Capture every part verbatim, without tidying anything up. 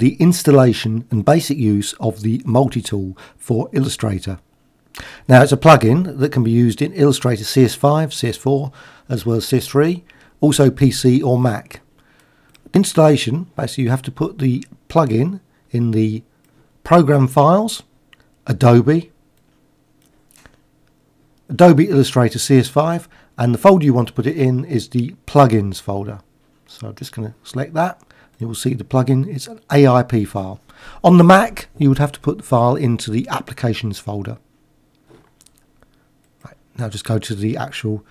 the installation and basic use of the multi-tool for Illustrator. Now, it's a plugin that can be used in Illustrator C S five, C S four, as well as C S three, also P C or Mac. Installation, basically you have to put the plugin in the program files, Adobe, Adobe Illustrator C S five, and the folder you want to put it in is the plugins folder. So I'm just going to select that. You will see the plugin is an A I P file. On the Mac, you would have to put the file into the applications folder. Right, now just go to the actual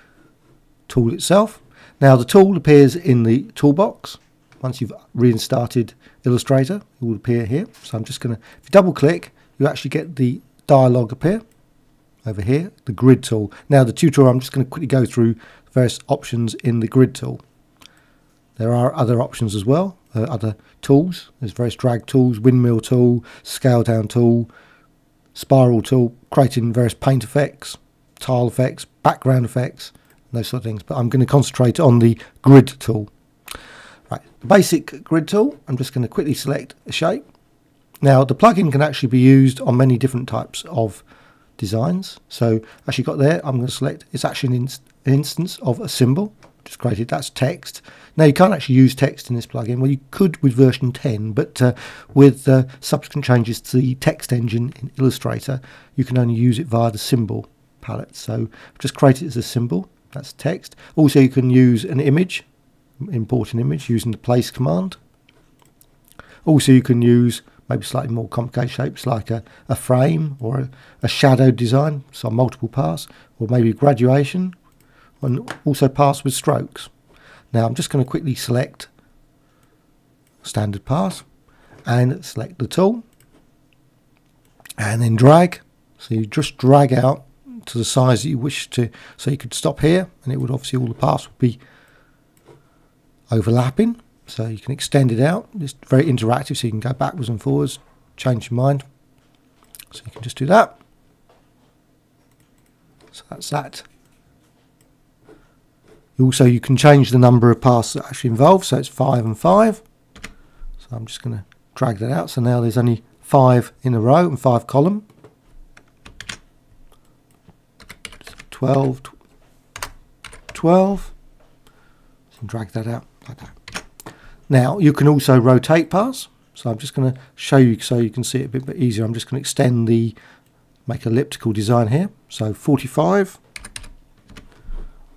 tool itself. Now the tool appears in the toolbox. Once you've reinstarted Illustrator, it will appear here. So I'm just going to, if you double click, you actually get the dialog appear over here, the grid tool. Now the tutorial, I'm just going to quickly go through various options in the grid tool. There are other options as well, uh, other tools. There's various drag tools, windmill tool, scale down tool, spiral tool, creating various paint effects, tile effects, background effects, those sort of things, but I'm going to concentrate on the grid tool. Right, the basic grid tool, I'm just going to quickly select a shape. Now the plugin can actually be used on many different types of designs. So as you got there, I'm going to select, it's actually an, inst an instance of a symbol, just created, that's text. Now you can't actually use text in this plugin, well you could with version ten, but uh, with uh, subsequent changes to the text engine in Illustrator, you can only use it via the symbol palette. So just create it as a symbol. That's text. Also, you can use an image, import an image using the place command. Also, you can use maybe slightly more complicated shapes like a, a frame or a, a shadow design, so multiple paths, or maybe graduation, and also pass with strokes. Now, I'm just going to quickly select standard pass and select the tool and then drag. So you just drag out to the size that you wish to, so you could stop here and it would obviously all the paths would be overlapping, so you can extend it out. It's very interactive, so you can go backwards and forwards, change your mind, so you can just do that. So that's that. Also, you can change the number of paths that actually involved, so it's five and five, so I'm just going to drag that out, so now there's only five in a row and five column. twelve, twelve, and drag that out like that. Now you can also rotate paths, so I'm just going to show you so you can see it a bit, bit easier. I'm just going to extend the, make elliptical design here, so forty-five,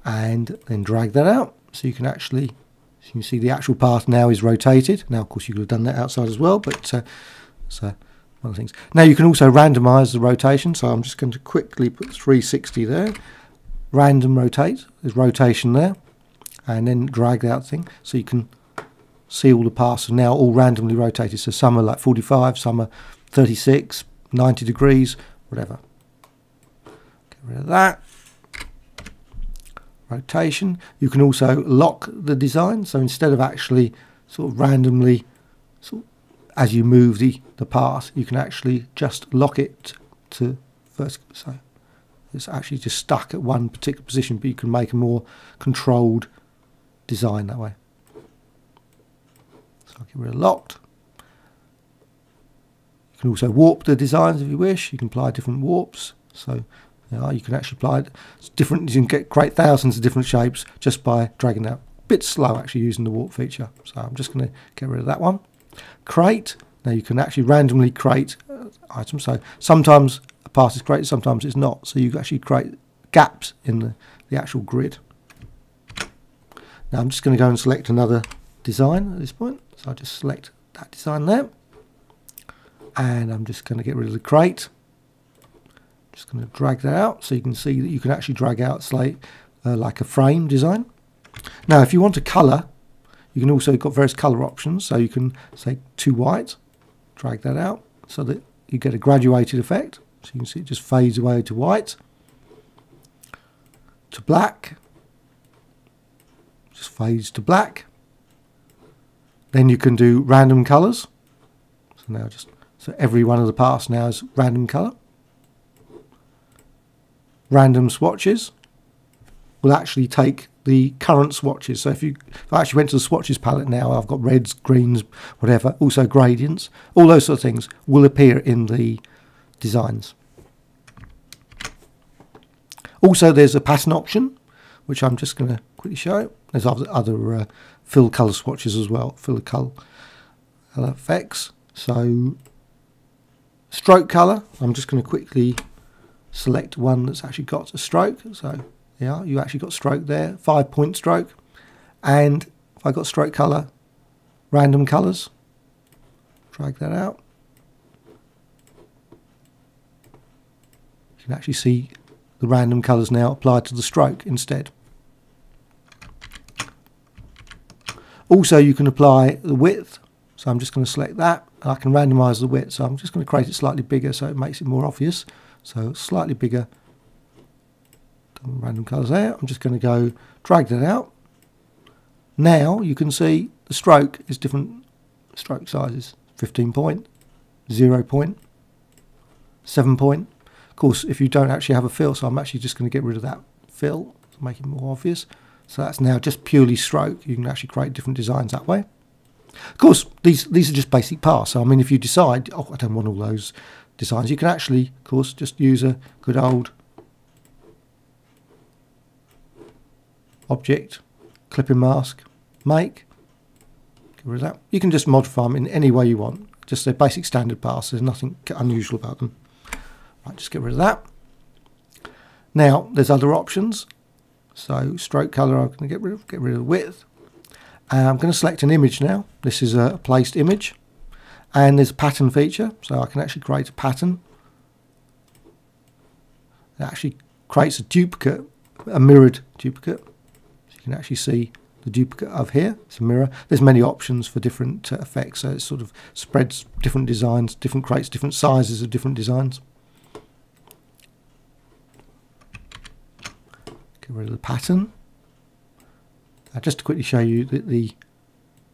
and then drag that out, so you can actually, so you can see the actual path now is rotated. Now of course you could have done that outside as well, but uh, so one of the things. Now you can also randomize the rotation, so I'm just going to quickly put three sixty there, random rotate, there's rotation there, and then drag that thing, so you can see all the paths are now all randomly rotated, so some are like forty-five, some are thirty-six, ninety degrees, whatever. Get rid of that rotation. You can also lock the design, so instead of actually sort of randomly sort of as you move the, the path, you can actually just lock it to vertical, so it's actually just stuck at one particular position, but you can make a more controlled design that way. So I'll get rid of locked. You can also warp the designs if you wish, you can apply different warps, so you know, you can actually apply different, you can get create thousands of different shapes just by dragging that. A bit slow actually using the warp feature, so I'm just going to get rid of that one. Create, now you can actually randomly create uh, items, so sometimes a path is created, sometimes it's not, so you actually create gaps in the, the actual grid. Now I'm just going to go and select another design at this point, so I just select that design there, and I'm just going to get rid of the crate, just going to drag that out, so you can see that you can actually drag out slate, uh, like a frame design. Now if you want to colour, you can also got various colour options, so you can say too white, drag that out, so that you get a graduated effect. So you can see it just fades away to white, to black, just fades to black. Then you can do random colours. So now just so every one of the paths now is random colour. Random swatches will actually take the current swatches. So if you if I actually went to the swatches palette now, I've got reds, greens, whatever, also gradients, all those sort of things will appear in the designs. Also, there's a pattern option, which I'm just going to quickly show. There's other, other uh, fill colour swatches as well, fill colour effects. So stroke colour, I'm just going to quickly select one that's actually got a stroke. So yeah, you actually got stroke there, five point stroke. And if I got stroke colour, random colours, drag that out. You can actually see the random colours now applied to the stroke instead. Also, you can apply the width, so I'm just going to select that, and I can randomise the width, so I'm just going to create it slightly bigger so it makes it more obvious. So slightly bigger, random colours there, I'm just going to go drag that out. Now you can see the stroke is different stroke sizes, fifteen point, zero point, seven point. Of course, if you don't actually have a fill, so I'm actually just going to get rid of that fill to make it more obvious. So that's now just purely stroke. You can actually create different designs that way. Of course, these, these are just basic paths. So, I mean, if you decide, oh, I don't want all those designs, you can actually, of course, just use a good old object, clipping mask, make. Get rid of that. You can just modify them in any way you want. Just their basic standard paths. There's nothing unusual about them. Right, just get rid of that. Now, there's other options. So stroke colour I'm going to get rid of, get rid of width. And I'm going to select an image now. This is a placed image. And there's a pattern feature, so I can actually create a pattern. It actually creates a duplicate, a mirrored duplicate. So you can actually see the duplicate of here. It's a mirror. There's many options for different uh, effects, so it sort of spreads different designs, different creates different sizes of different designs. Get rid of the pattern. Now, just to quickly show you that the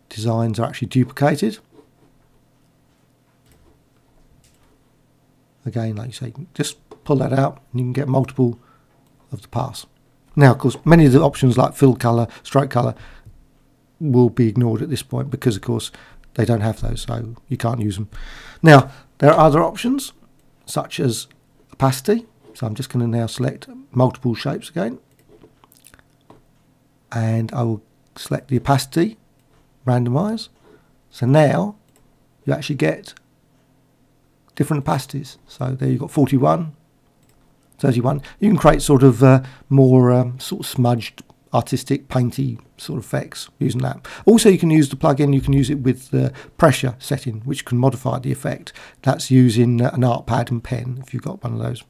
designs are actually duplicated. Again, like you say, you can just pull that out and you can get multiple of the paths. Now, of course, many of the options like fill colour, stroke colour will be ignored at this point because, of course, they don't have those, so you can't use them. Now, there are other options such as opacity. So I'm just going to now select multiple shapes again. And I will select the opacity, randomize. So now you actually get different opacities. So there you've got forty-one, thirty-one. You can create sort of uh, more um, sort of smudged, artistic, painty sort of effects using that. Also, you can use the plugin. You can use it with the pressure setting, which can modify the effect. That's using an art pad and pen if you've got one of those.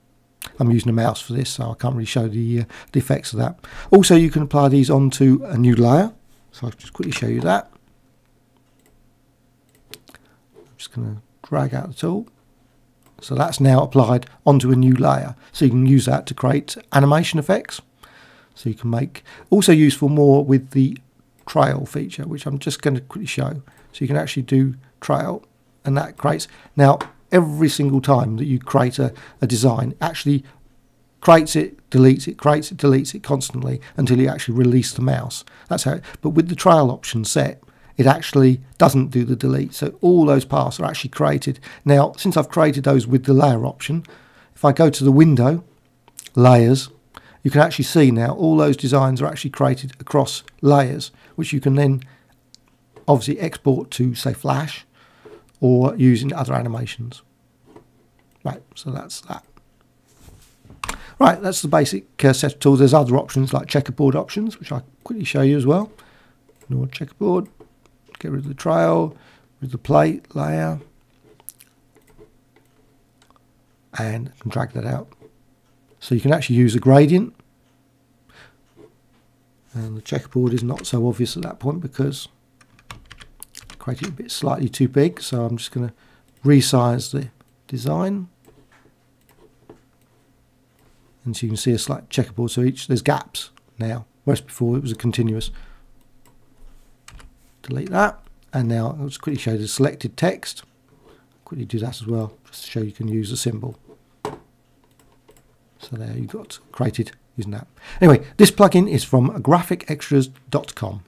I'm using a mouse for this, so I can't really show the, uh, the effects of that. Also, you can apply these onto a new layer. So I'll just quickly show you that. I'm just going to drag out the tool. So that's now applied onto a new layer. So you can use that to create animation effects. So you can make, also useful more with the trail feature, which I'm just going to quickly show. So you can actually do trail, and that creates, now, every single time that you create a, a design, actually creates it, deletes it, creates it, deletes it constantly until you actually release the mouse. That's how. It, but with the trail option set, it actually doesn't do the delete. So all those paths are actually created. Now, since I've created those with the layer option, if I go to the window, layers, you can actually see now all those designs are actually created across layers, which you can then obviously export to, say, Flash, or using other animations. Right, so that's that. Right, that's the basic uh, set of tools. There's other options like checkerboard options, which I'll quickly show you as well. Ignore checkerboard, get rid of the trail, with the plate layer, and I can drag that out. So you can actually use a gradient, and the checkerboard is not so obvious at that point because it a bit slightly too big, so I'm just going to resize the design, and so you can see a slight checkerboard. So each there's gaps now, whereas before it was a continuous. Delete that, and now I'll just quickly show you the selected text. Quickly do that as well, just to show you can use a symbol. So there you've got created isn't that? Anyway, this plugin is from graphicxtras dot com.